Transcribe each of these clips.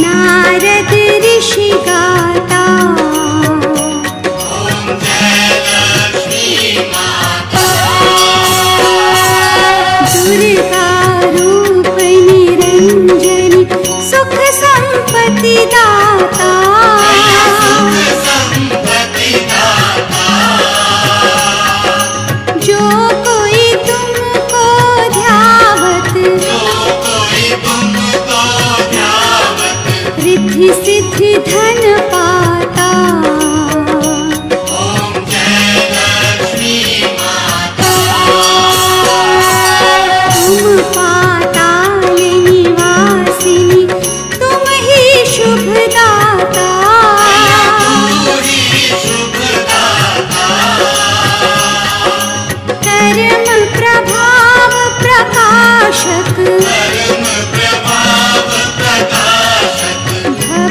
नारद ऋषि गाता दुर्गा रूप निरंजनी सुख संपत्ति दाता सिद्धि धन पाता ओम जय लक्ष्मी माता। तुम पाताल निवासिनी तुम ही शुभदाता कर्म प्रभाव प्रकाशक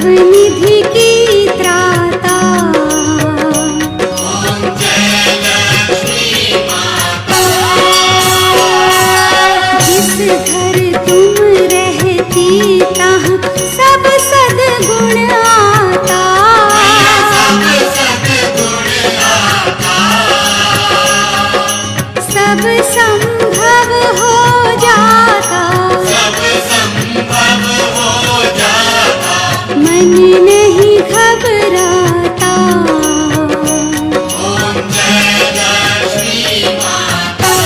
निधि की त्राता ओम जय लक्ष्मी माता। जिस घर तुम रहती तहाँ सब सद्गुण आता सब संभव हो जाता मन नहीं घबराता ओम जय लक्ष्मी माता।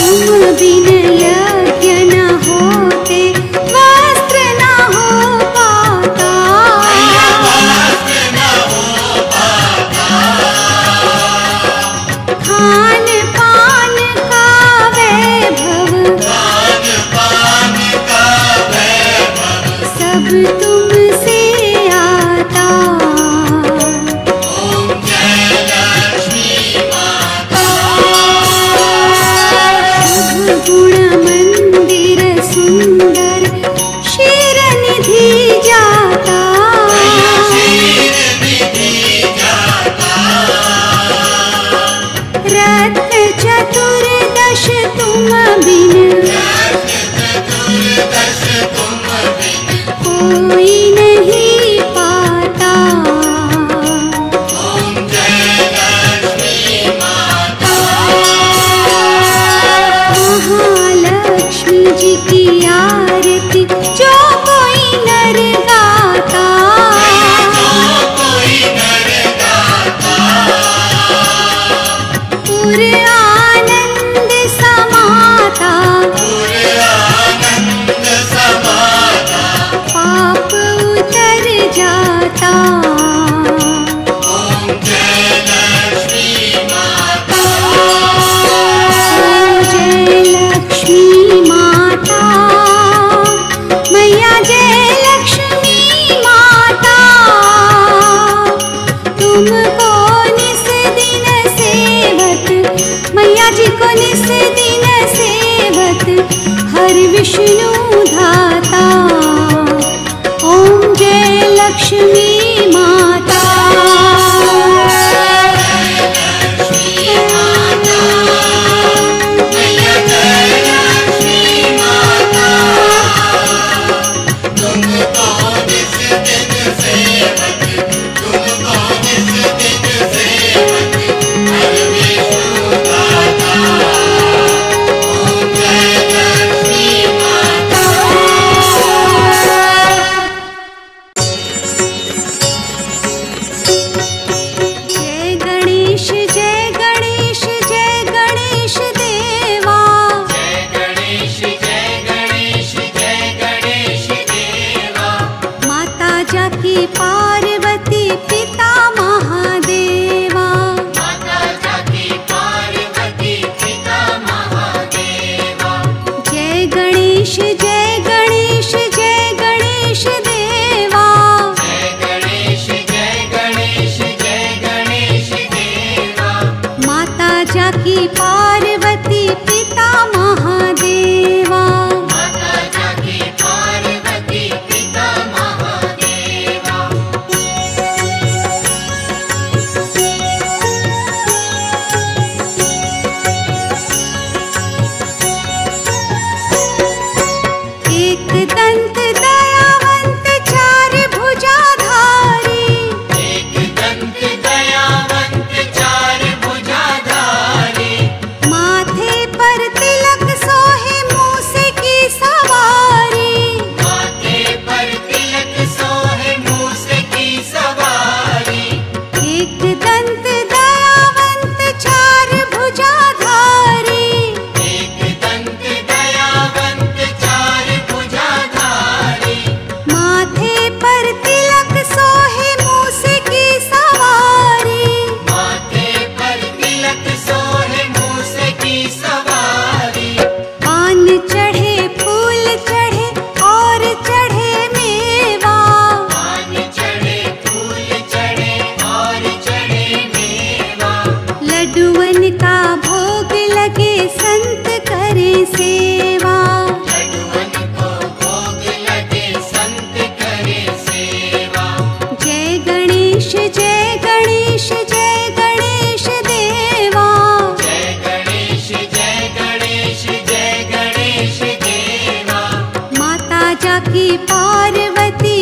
तुम बिन यज्ञ न होते वस्त्र न हो पाता खान पान का वैभव तुमसे आता ओम जय लक्ष्मी माता। गुण मंदिर सुंदर क्षीर निधि जाता रत्न चतुर्दश तुम बिन कोई नहीं पाता ओम जय लक्ष्मी माता। महालक्ष्मी जी की आरती जो कोई नर गाता पूरे आनंद समाता ओम जय लक्ष्मी माता। ओम जय लक्ष्मी माता मैया जय लक्ष्मी माता। तुमको निस दिन सेवत मैया जी को निस दिन सेवत हर विष्णु धाता ओम जय लक्ष्मी पार्वती।